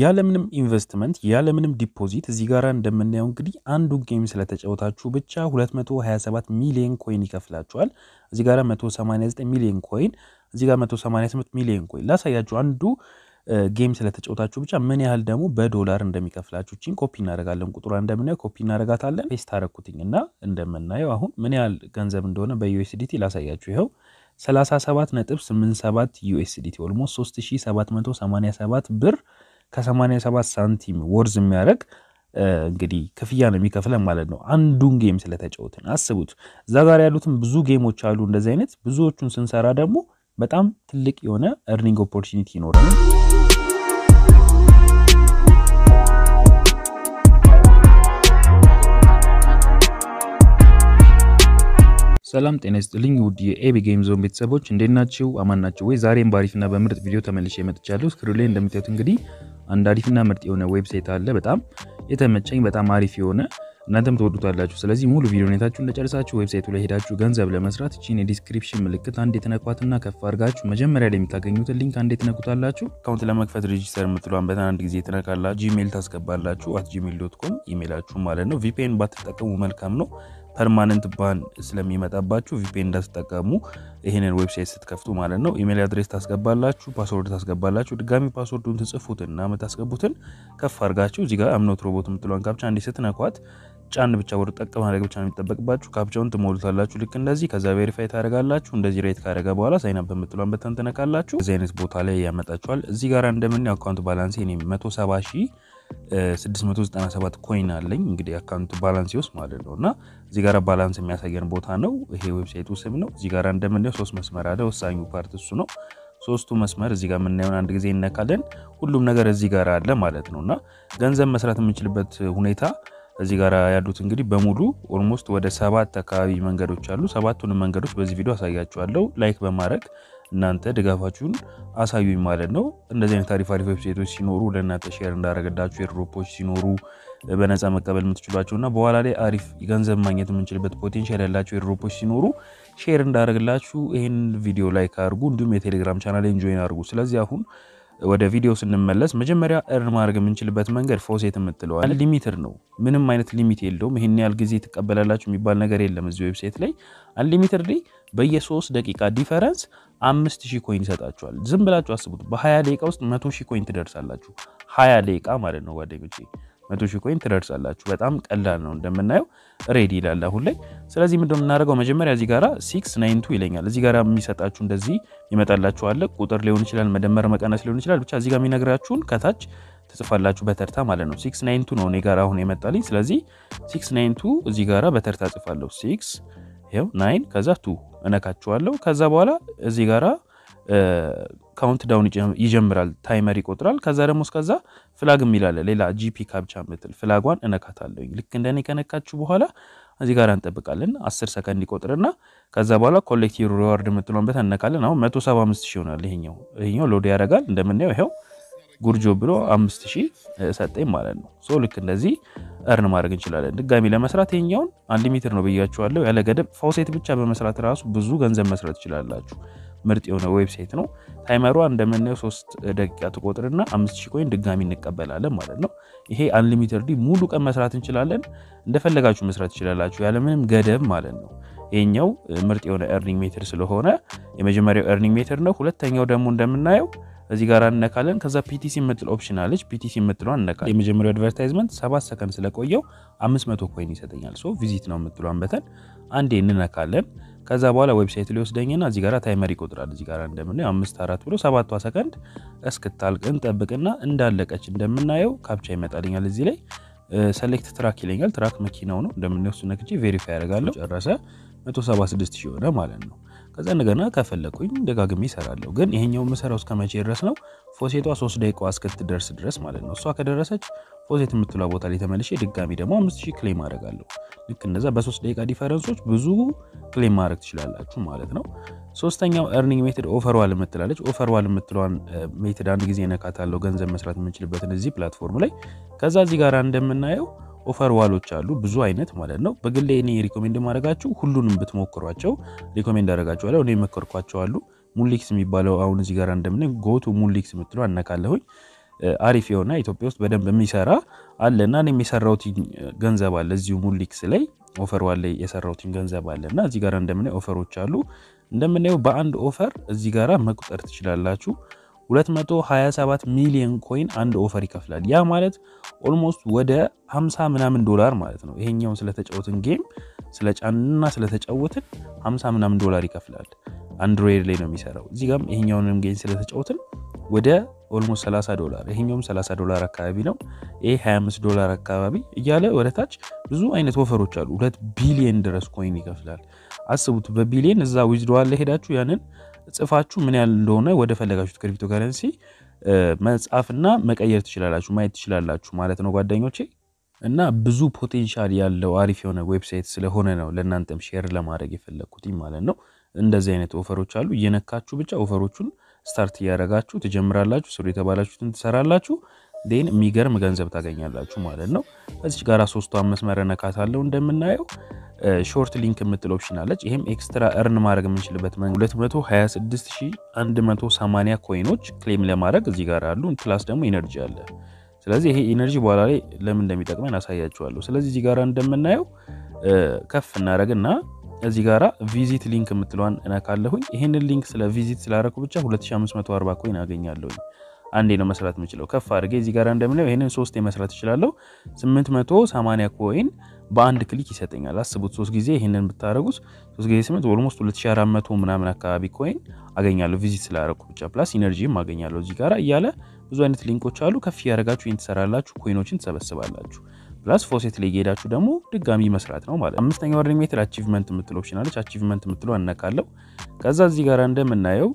ያለምንም ኢንቨስትመንት ያለምንም ዲፖዚት እዚህ ጋራ እንደምንያው እንግዲህ አንዱ ጌም ስለተጫወታችሁ ብቻ 227 ሚሊዮን ኮይን ይከፍላችኋል። እዚህ ጋራ 189 ሚሊዮን ኮይን እዚህ ጋራ 188 ሚሊዮን ኮይን ላሳያችሁ አንዱ ጌም ስለተጫወታችሁ ብቻ ምን ያህል ደሙ በዶላር እንደሚከፍላችሁ እቺን ኮፒ እናደርጋለን። ቁጥሯ እንደምንያው ኮፒ እናደርጋታለን። ፔስት አረኩትኝና እንደምንናየው አሁን ምን ያህል ገንዘብ እንደሆነ በዩኤስዲቲ ላሳያችሁ ይሄው 37.87 USDT almost 3787 ብር ከ87 ሳንቲም ወርዝ የሚያረግ እንግዲህ ክፍያ ነው የሚከፈለን ማለት ነው አንዱን ጌም ስለተጫወትን። አስቡት እዛ ጋር ያሉትም ብዙ ጌሞች አሉ እንደዚህ አይነት ብዙዎቹን ስንሰራ ደግሞ በጣም ትልቅ የሆነ earning opportunity ይኖራል። ሰላም ጤና ይስጥልኝ ውድ የኤቢ ጌም ዞን ቤተሰቦች እንዴት ናችሁ? አማን ናችሁ ወይ? ዛሬም ባሪፍና በምርጥ ቪዲዮ ተመልሼ መጥቻለሁ። ስክሪን ላይ እንደምታዩት እንግዲህ አንድ አሪፍና ምርጥ የሆነ ዌብሳይት አለ በጣም የተመቸኝ በጣም አሪፍ የሆነ እናንተም ተወዱታላችሁ። ስለዚህ ሙሉ ቪዲዮውን የታችሁ ለጨርሳችሁ ዌብሳይቱ ላይ ሄዳችሁ ገንዘብ ለመስራት እቺን የዲስክሪፕሽን ምልክት አንዴ ተነኳትና ከፍ አድርጋችሁ መጀመሪያ ላይ የምታገኙት ሊንክ አንዴ ተነኩታላችሁ። አካውንት ለመክፈት ሬጂስተር የምትሏን በታን አንድ ጊዜ ተነካላችሁ Gmail ታስገባላችሁ @gmail.com ኢሜላችሁ ማለት ነው። VPN ባትጠቀሙ መልካም ነው permanent ban ስለሚመጣባችሁ VPN እንዳትጠቀሙ ይሄንን ዌብሳይት ስትከፍቱ ማለት ነው። ኢሜል አድሬስ ታስገባላችሁ ፓስወርድ ታስገባላችሁ ድጋሚ ፓስወርዱን ተጽፉትና መታስገቡትን ከፍ አድርጋችሁ እዚህ ጋር አምኖት ሮቦት የምትሏን ካፕቻ አንዴ ስትነኳት ጫን ብቻ ወር ተጠቅማ አረጋችሁ ብቻ ነው የሚጠበቅባችሁ። ካፕቻውን ትሞሉታላችሁ ልክ እንደዚህ ከዛ ቬሪፋይ ታደርጋላችሁ እንደዚህ ሬት ካደረገ በኋላ ሳይን አፕ የምትሏን በተን ተነካላችሁ እዚህ አይነት ቦታ ላይ ያመጣችኋል። እዚህ ጋር እንደምን አካውንት ባላንስ እኔ 170697 ኮይን አለኝ እንግዲህ አካውንት ባላንስ ይውስ ማለት ነውና እዚህ ጋራ ባላንስ የሚያሳየን ቦታ ነው ይሄ ዌብሳይቱ ስም ነው። እዚህ ጋራ እንደምንየው ሶስት መስመር አለ ወሳኙ ፓርት እሱ ነው። ሶስቱ መስመር እዚህ ጋር ምን ነው አንድ ጊዜ እናካለን ሁሉም ነገር እዚህ ጋራ አለ ማለት ነውና ገንዘብ መስራት የምንችልበት ሁኔታ እዚህ ጋራ ያሉት እንግዲህ በሙሉ ኦልሞስት ወደ 7 አካባቢ መንገዶች አሉ። 7ቱን መንገዶች በዚህ ቪዲዮ አሳያችኋለሁ ላይክ በማድረግ እናንተ ድጋፋችሁን አሳዩኝ ማለት ነው። እንደዚህ አይነት ታሪፋሪ ዌብሳይቶች ሲኖሩ ለእናንተ ሼር እንዳደረጋችሁ የድሮፖች ሲኖሩ በነፃ መቀበል የምትችሏቸውና በኋላ ላይ አሪፍ ገንዘብ ማግኘት የምንችልበት ፖቴንሻል ያላችሁ የድሮፖች ሲኖሩ ሼር እንዳደረጋችሁ ይሄን ቪዲዮ ላይክ አድርጉ እንዲሁም የቴሌግራም ቻናሌን ጆይን አድርጉ። ስለዚህ አሁን ወደ ቪዲዮ ስንመለስ መጀመሪያ earn ማድረግ የምንችልበት መንገድ ፎሴት የምትለው አለ ሊሚትር ነው ምንም አይነት ሊሚት የለውም ይሄን ያህል ጊዜ ተቀበላላችሁ የሚባል ነገር የለም እዚህ ዌብሳይት ላይ አንሊሚትድ በየ3 ደቂቃ ዲፈረንስ 5000 ኮይን ሰጣችኋል። ዝም ብላችሁ አስቡት በ20 ደቂቃ ውስጥ 100000 ኮይን ትደርሳላችሁ 20 ደቂቃ ማለት ነው ጓደኞቼ 100000 ኮይን ትደርሳላችሁ በጣም ቀላል ነው እንደምናየው ሬዲ ይላል አሁን ላይ። ስለዚህ ምንድነው እናደርገው መጀመሪያ እዚህ ጋራ 692 ይለኛል እዚህ ጋራ የሚሰጣችሁ እንደዚህ ይመጣላችሁ አለ ቁጥር ሊሆን ይችላል መደመር መቀነስ ሊሆን ይችላል ብቻ እዚህ ጋር የሚነግራችሁን ከታች ተጽፋላችሁ በተርታ ማለት ነው 692 ነው እኔ ጋራ አሁን የመጣልኝ። ስለዚህ 692 እዚህ ጋራ በተርታ ጽፋለሁ 6 ይሄው 9 ከዛ 2 እናካችኋለሁ ከዛ በኋላ እዚህ ጋራ ካውንት ዳውን ይጀምራል ታይመር ይቆጥራል ከዛ ደግሞ እስከዛ ፍላግ ሚላል ሌላ ጂፒ ካፕቻ ምትል ፍላጓን እናካታለሁ ልክ እንደኔ ከነካችሁ በኋላ እዚህ ጋር እንጠብቃለን 10 ሰከንድ ይቆጥርና ከዛ በኋላ ኮሌክቲቭ ሪዋርድ ምትሉን በተነካለን አሁን 175000 ይሆናል ይሄኛው ሎድ ያረጋል እንደምንየው ይሄው ጉርጆ ብሎ 5000 ሰጠኝ ማለት ነው። ሶ ልክ እንደዚህ earn ማድረግ እንችላለን። ድጋሚ ለመስራት ይሄኛውን አንሊሚትድ ነው በያችኋለሁ ያለ ገደብ ፋውሴት ብቻ በመስራት ራሱ ብዙ ገንዘብ መስራት ይችላልላችሁ ምርጥ የሆነ ዌብሳይት ነው። ታይመሩ እንደምንየው 3 ደቂቃ ተቆጥርና 5000 ኮይን ድጋሚ እንቀበላለን ማለት ነው። ይሄ አንሊሚትድ ሙሉ ቀን መስራት እንችላለን እንደፈለጋችሁ መስራት ይችላልላችሁ ያለ ምንም ገደብ ማለት ነው። ይሄኛው ምርጥ የሆነ earning method ስለሆነ የመጀመሪያው earning method ነው። ሁለተኛው ደግሞ እንደምናየው እዚህ ጋር አነካለን ከዛ PTC የምትል ኦፕሽን አለች PTC የምትለው አነካለን የመጀመሪያው አድቨርታይዝመንት 7 ሰከንድ ስለቆየው 500 ኮይን ይሰጠኛል። ሶ ቪዚት ነው የምትለው አንበተን አንዴ እንነካለን ከዛ በኋላ ዌብሳይት ላይ ወስደኝና እዚህ ጋር ታይመር ይቆጥራል እዚህ ጋር እንደምንየው 5:04 ብሎ 7 ሰከንድ እስክታልቅ እንጠብቅና እንዳለቀች እንደምናየው ካፕቻ ይመጣልኛል እዚህ ላይ ሴሌክት ትራክ ይለኛል ትራክ መኪናው ነው እንደምንየው እሱ ነክቼ ቬሪፋይ አደርጋለሁ ጨረሰ 176000 ሆነ ማለት ነው። ከዛ እንደገና ካፈለኩኝ ደጋግሜ ይሰራለሁ ግን ይሄኛው መስራው እስከመቼ ድረስ ነው ፎሴቷ 3 ደቂቃ እስክትደርስ ድረስ ማለት ነው። እሷ ከደረሰች ፎሴት የምትሏ ቦታ ላይ ተመልሼ ድጋሚ ደግሞ 5000 ክሌም አደርጋለሁ ልክ እንደዛ በ3 ደቂቃ ዲፈረንሶች ብዙ ክሌም ማድረግ ትችላላችሁ ማለት ነው። ሶስተኛው earning method overall የምትላለች overall የምትሏን ሜትድ አንድ ጊዜ ነካታለሁ ገንዘብ መስራት የምንችልበትን እዚህ ፕላትፎርም ላይ ከዛ እዚህ ጋር እንደምናየው ኦፈር ዋሎች አሉ ብዙ አይነት ማለት ነው። በግሌ እኔ ሪኮሜንድ ማድረጋችሁ ሁሉንም ብትሞክሯቸው ሪኮሜንድ አደረጋችኋለሁ እኔ መከርኳቸው አሉ ሙሊክስ የሚባለው አሁን እዚህ ጋር እንደምን ጎቱ ሙሊክስ የምትለው አነካለሁኝ አሪፍ የሆነ ኢትዮጵያ ውስጥ በደም በሚሰራ አለና እኔ የሚሰራውት ገንዘብ አለ እዚሁ ሙሊክስ ላይ ኦፈር ዋለ የሰራውት ገንዘብ አለና እዚ ጋራ እንደምነው ኦፈሮች አሉ እንደምነው በአንድ ኦፈር እዚ ጋራ መቁጠር ትችላላችሁ 227 ሚሊዮን ኮይን አንድ ኦፈር ይከፍላል ያ ማለት ኦልሞስት ወደ 50 ምናምን ዶላር ማለት ነው ይሄኛው ስለተጫወቱን ጌም ስለጫንና ስለተጫወቱን 50 ምናምን ዶላር ይከፍላል አንድሮይድ ላይ ነው የሚሰራው እዚ ጋም ይሄኛውንም ጌም ስለተጫወቱን ወደ almost 30 ዶላር ይሄኛውም 30 ዶላር አካባቢ ነው ይሄ 25 ዶላር አካባቢ ይያለ ወለታች ብዙ አይነት ወፈሮች አሉ 2 ቢሊዮን ድረስ ኮይን ይከፍላል አስቡት በቢሊዮን እዛ ዊዝድዋል ላይ ሄዳችሁ ያንን ጽፋችሁ ምን ያህል እንደሆነ ወደ ፈለጋችሁት ክሪፕቶ ካረንሲ መጻፍና መቀየር ትችላላችሁ ማየት ትችላላችሁ ማለት ነው ጓደኞቼ እና ብዙ ፖቴንሻል ያለው አሪፍ የሆነ ዌብሳይት ስለሆነ ነው ለእናንተም ሼር ለማድረግ የፈለኩት ማለት ነው እንደዚህ አይነት ወፈሮች አሉ የነካችሁ ብቻ ወፈሮቹን ስታርት ያረጋችሁ ተጀምራላችሁ ስሩ የተባላችሁትን ተሰራላችሁ ዴን ሚገርም ገንዘብ ታገኛላችሁ ማለት ነው እዚህ ጋራ 3ቷን መስመር ነካታለው እንደምናየው ሾርት ሊንክ የምትል ኦፕሽን አለች ይሄም ኤክስትራ earn ማድረግ የምንችልበት 226180 ኮይኖች ክሌም ለማድረግ እዚህ ጋራ አሉ ፕላስ ደግሞ ኢነርጂ አለ ስለዚህ ይሄ ኢነርጂ በኋላ ላይ ለምን እንደሚጠቅመን አሳያችኋለሁ ስለዚህ እዚህ ጋራ እንደምናየው ከፍ እናረጋና እዚህ ጋራ ቪዚት ሊንክ የምትለዋን እናካለሁኝ ይሄን ሊንክ ስለ ቪዚት ስላረኩ ብቻ 2540 ኮይን አገኛለሁ አንዴ ነው መስራት የምችለው ከፍ አድርጌ እዚህ ጋራ እንደምነው ይሄንን 3 የመስራት ይችላል 880 ኮይን በአንድ ክሊክ ይሰጠኛል አስቡት 3 ጊዜ ይሄንን ብታረጉት 3 ጊዜ 8 almost 2400 ምናምን አካባቢ ኮይን አገኛለሁ ቪዚት ስላረኩ ብቻ ፕላስ ኢነርጂም አገኛለሁ እዚህ ጋራ ይያለ ብዙ አይነት ሊንኮች አሉ ከፍ ያረጋችሁ እንትሰራላችሁ ኮይኖችን ተሰበስባላችሁ ፕላስ ፎሴት ላይ ሄዳችሁ ደግሞ ድጋሚ መስራት ነው ማለት አምስተኛው ወርዲንግ ሜትር አቺቭመንት የምትል ኦፕሽን አለች አቺቭመንት የምትለው አነካለው ከዛ እዚህ ጋራ እንደምናየው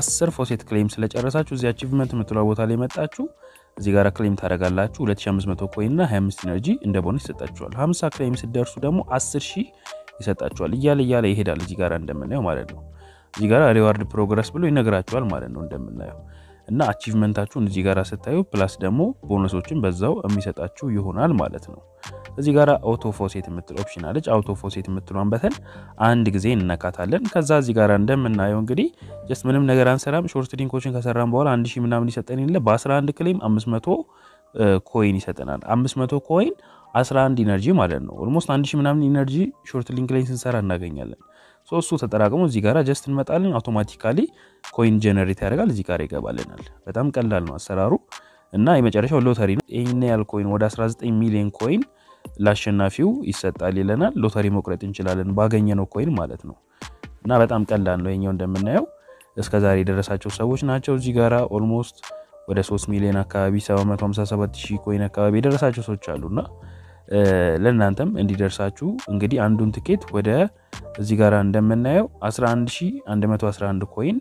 10 ፎሴት ክሌም ስለጨረሳችሁ እዚህ አቺቭመንት የምትለው ቦታ ላይ መጣችሁ እዚህ ጋራ ክሌም ታረጋላችሁ 2500 ኮይን እና 25 ኢነርጂ እንደ ቦነስ ይሰጣችኋል 50 ክሌም ሲደርሱ ደግሞ 10000 ይሰጣችኋል ይያለ ይሄዳል እዚህ ጋራ እንደምናየው ማለት ነው እዚህ ጋራ ሪዋርድ ፕሮግረስ ብሎ ይነግራችኋል ማለት ነው እንደምናየው እና አቺቭመንታችሁን እዚህ ጋራ ሰጣዩ ፕላስ ደግሞ ቦነሶችን በዛው የሚሰጣችሁ ይሆናል ማለት ነው እዚህ ጋራ አውቶ ፎሴት የምትል ኦፕሽን አለች አውቶ ፎሴት የምትሏን በተን አንድ ጊዜ እናካታለን ከዛ እዚህ ጋራ እንደምናየው እንግዲህ just ምንም ነገር አንሰራም ሾርት ሊንኮችን ከሰራን በኋላ 1000 ምናምን ይሰጠን ይለ በ11 ክሌም 500 ኮይን ይሰጠናል 500 ኮይን 11 ኢነርጂ ማለት ነው almost 1000 ምናምን ኢነርጂ ሾርት ሊንክ ላይ ስንሰራ እናገኛለን ሶሱ ተጠራቀሙ እዚህ ጋራ just እንመጣለን አውቶማቲካሊ ኮይን ጀነሬት ያደርጋል እዚህ ጋር ይገባልናል በጣም ቀላል ነው አሰራሩ እና የመጨረሻው ሎተሪ ነው ይሄን ያህል ኮይን ወደ 19 ሚሊዮን ኮይን ላሸናፊው ይሰጣል ይለናል ሎተሪ መቁረጥ እንችላለን ባገኘነው ኮይን ማለት ነው እና በጣም ቀላል ነው ይሄኛው እንደምናየው እስከ ዛሬ ደረሳቸው ሰዎች ናቸው እዚህ ጋራ almost ወደ 3 ሚሊዮን አካባቢ 757000 ኮይን አካባቢ ደረሳቸው ሰዎች አሉና ለእናንተም እንዲደርሳችሁ እንግዲህ አንዱን ቲኬት ወደ እዚህ ጋራ እንደምናየው 11111 ኮይን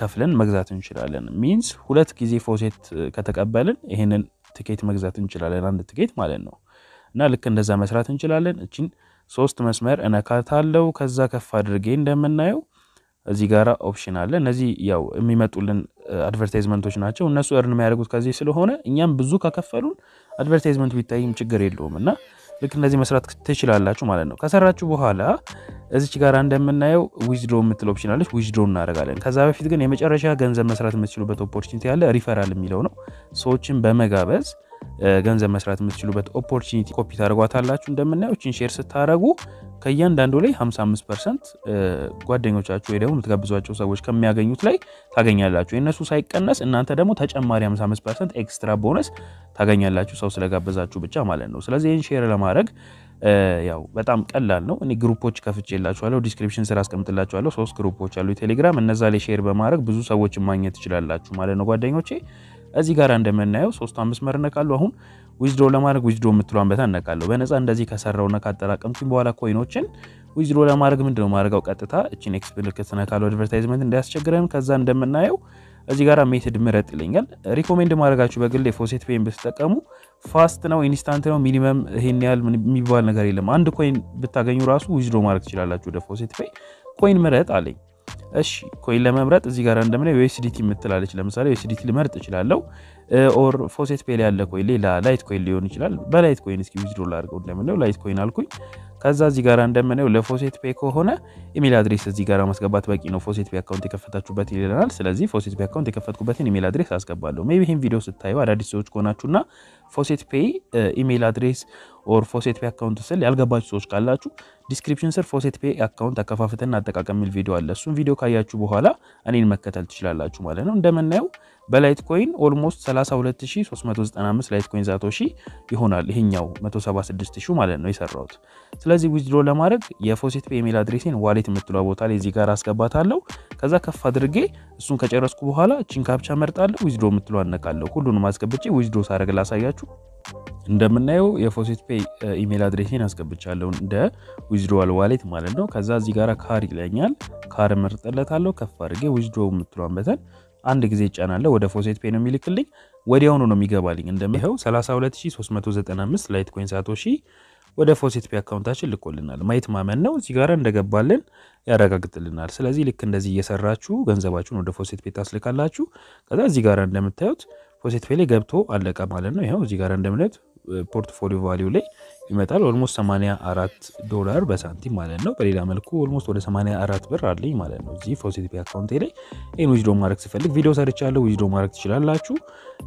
ከፍለን መግዛት እንችላለን means ሁለት ጊዜ ፎሴት ከተቀበልን ይሄንን ቲኬት መግዛት እንችላለን አንድ ቲኬት ማለት ነው እና ልክ እንደዛ መስራት እንችላለን እቺን 3 መስመር እናካታለው ከዛ ከፍ አድርጌ እንደምናየው እዚህ ጋራ ኦፕሽን አለ እነዚህ ያው የሚመጡልን አድቨርታይዝመንቶች ናቸው እነሱ earn የሚያደርጉት ከዚህ ስለሆነ እኛም ብዙ ካከፈሉን አድቨርታይዝመንት ቢታይም ችግር የለውምና ልክ እንደዚህ መስራት ትችላላችሁ ማለት ነው ከሰራችሁ በኋላ እዚች ጋራ እንደምናየው ዊዝድሮ የምትል ኦፕሽን አለች ዊዝድሮ እናደርጋለን ከዛ በፊት ግን የመጨረሻ ገንዘብ መስራት የምትችሉበት ኦፖርቹኒቲ አለ ሪፈራል የሚለው ነው ሰዎችን በመጋበዝ ገንዘብ መስራት የምትችሉበት ኦፖርቹኒቲ ኮፒ ታደርጓታላችሁ እንደምናየው እቺን ሼር ስታደርጉ ከያንዳንዱ ላይ 55% ጓደኞቻችሁ ወይ ደግሞ ተጋብዟቸው ሰዎች ከሚያገኙት ላይ ታገኛላችሁ እነሱ ሳይቀነስ እናንተ ደግሞ ተጨማሪ 55% ኤክስትራ ቦነስ ታገኛላችሁ ሰው ስለጋበዛችሁ ብቻ ማለት ነው ስለዚህ ይሄን ሼር ለማድረግ ያው በጣም ቀላል ነው እኔ ግሩፖች ከፍቼላችኋለሁ ዲስክሪፕሽን ስራ አስቀምጥላችኋለሁ 3 ግሩፖች አሉ ቴሌግራም እነዛ ላይ ሼር በማድረግ ብዙ ሰዎች ማግኘት ይችላልላችሁ ማለት ነው ጓደኞቼ እዚህ ጋራ እንደምናየው 3-5 መርነካሉ አሁን ዊዝድሮ ለማድረግ ዊዝድሮ የምትሏን በታ እናካለው በነፃ እንደዚህ ከሰራውና ካጠራቀምኩኝ በኋላ ኮይኖችን ዊዝድሮ ለማድረግ ምንድነው ማድረጋው ቀጥታ እቺን ኤክስፕሊክ ተነካለው አድቨርታይዝመንት እንዳያስቸግረን ከዛ እንደምናየው እዚህ ጋራ ሜትድ ምረጥ ይለኛል ሪኮሜንድ ማድረጋችሁ በግል ፎሴት ፔይም ብትጠቀሙ ፋስት ነው ኢንስታንት ነው ሚኒመም ይሄን ያህል የሚባል ነገር የለም አንድ ኮይን ብታገኙ ራሱ ዊዝድሮ ማድረግ ትችላላችሁ ወደ ፎሴት ፔይ ኮይን ምረጥ አለኝ እሺ ኮይን ለመምረጥ እዚህ ጋራ እንደምናየው USDT የምትላለች ለምሳሌ USDT ልመርጥ ይችላል اور فوسيت بيل يالله كوي ليلا لايت كوي ليون يشلال بلايت كوين اسكي $100 قد لمنو لايت كوين الكوي كذا زي غارا اندمنو لفوسيت بي كو هنا ايميل ادريس زي غارا مسغبات باقي نو فوسيت بي اكاونت يكفتاچوبات يليلال سلازي فوسيت بي اكاونت يكفتكوباتن ايميل ادريس اسغبالو ميبي هين فيديو ستايو اداديس سوچ كوناچونا فوسيت بي ايميل ادريس اور فوسيت بي اكاونت سل يالغباچ سوچ كالاچو ዲስክሪፕሽን ስር ፎሴት ፔ አካውንት አከፋፈተና አጠቃቀምል ቪዲዮ አለ እሱን ቪዲዮ ካያችሁ በኋላ እኔን መከታተል ትችላላችሁ ማለት ነው እንደምናየው በላይት ኮይን ኦልሞስት 32395 ላይት ኮይን ዛቶሺ ይሆናል ይሄኛው 176000 ማለት ነው ይሰራው ስለዚህ ዊዝድሮ ለማድረግ የፎሴት ፔ ኢሜል አድሬሴን ዋሌት የምትለው ቦታ ላይ እዚህ ጋር አስገባታለሁ ከዛ ከፍ አድርጌ እሱን ከጨረስኩ በኋላ ቺን ካፕቻ መርጣለሁ ዊዝድሮ የምትለው አነቃለሁ ሁሉንም አስገብቼ ዊዝድሮ ሳረግ ላሳያችሁ እንደምናየው የፎሴት ፔ ኢሜል አድሬሴን አስገብቻለሁ እንደ ዊዝድሮዋል ዋሌት ማለት ነው ከዛ እዚህ ጋራ ካር ይለኛል ካር መርጠለታለሁ ከፍ አድርጌ ዊዝድሮው ምትሏን በተን አንድ ጊዜ ጫናለሁ ወደ ፎሴት ፔ ነው የሚልክልኝ ወዲያው ነው የሚገባልኝ እንደምናየው 32395 ላይት ኮይን ሳቶሺ ወደ ፎሴት ፔ አካውንታችን ልቆልናል ማየት ማመን ነው እዚህ ጋራ እንደገባልን ያረጋግጥልናል ስለዚህ ልክ እንደዚህ እየሰራችሁ ገንዘባችሁን ወደ ፎሴት ፔ ታስልካላችሁ ከዛ እዚህ ጋራ እንደምታዩት ፎሴት ፔ ላይ ገብቶ አለቀ ማለት ነው ይሄው እዚህ ጋራ እንደምናየው portfolio value ላይ ይመጣል almost $84 በሳንቲም ማለት ነው በሌላ መልኩ almost ወደ $84 አለኝ ማለት ነው እዚ ፎሴት ፔ አካውንት ላይ እኔ ዊዝድሮ ማድረግ ስፈልግ ቪዲዮ ሰርቻለሁ ዊዝድሮ ማድረግ ትችላላችሁ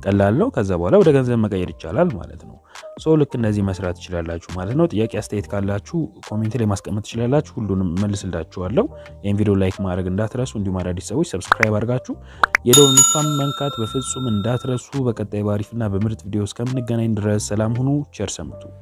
ቀላል ነው ከዛ በኋላ ወደ ገንዘብ መቀየር ይችላል ማለት ነው ሶ ልክ እንደዚህ መስራት ትችላላችሁ ማለት ነው ጥያቄ አስተያየት ካላችሁ ኮሜንት ላይ ማስቀመጥ ትችላላችሁ ሁሉንም መልስላችኋለሁ ይሄን ቪዲዮ ላይክ ማድረግ እንዳትረሱ እንዲሁም አዳዲስ ሰዎች ሰብስክራይብ አድርጋችሁ የደወል ምልክቱን መንካት በፍጹም እንዳትረሱ በቀጣይ ባሪፍና በምርጥ ቪዲዮስ ከምንገናኝ ድረስ ሰላም ሁኑ ቸር ሰንብቱ